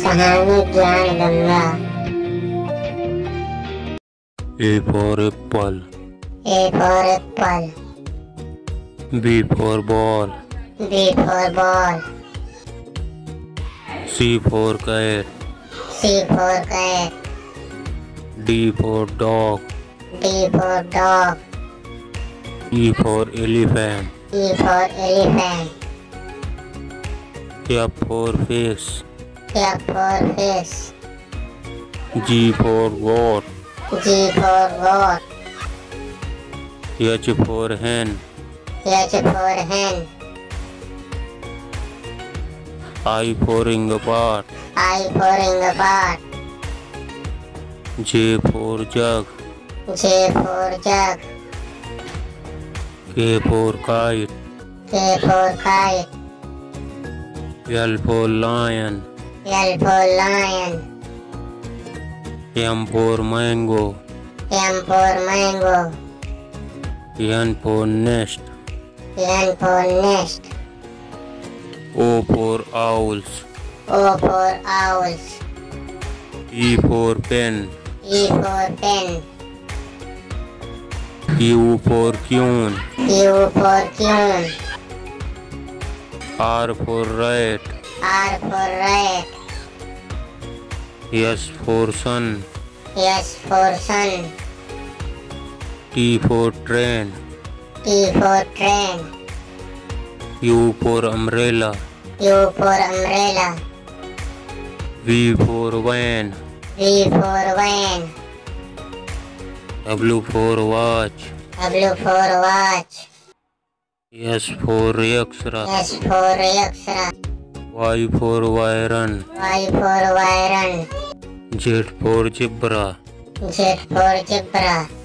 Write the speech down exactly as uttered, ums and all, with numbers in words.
सामने ज्ञान Ganga. A for apple, A for apple. B for ball, B for ball. C for cat, C for cat. D for dog, D for dog. E for elephant, E for elephant. F for face, F for face. G for goat, G for goat. H for hen, H for hen. I for ingapot, I for ingapot. J for jug, J for jug. K for kite, K for kite. L for lion, L for lion. M for mango, M for mango. N for nest, N for nest. O for owls, O for owls. P for pen, P for pen. Q for queen, Q for queen. R for rat, R for rat. S for sun, S for sun. T for train, T for train. U for umbrella, U for umbrella. V for van, V for van. W for watch, W for watch. S for extra, S for extra. Y for iron, Y for iron. Z for zebra, Z for zebra.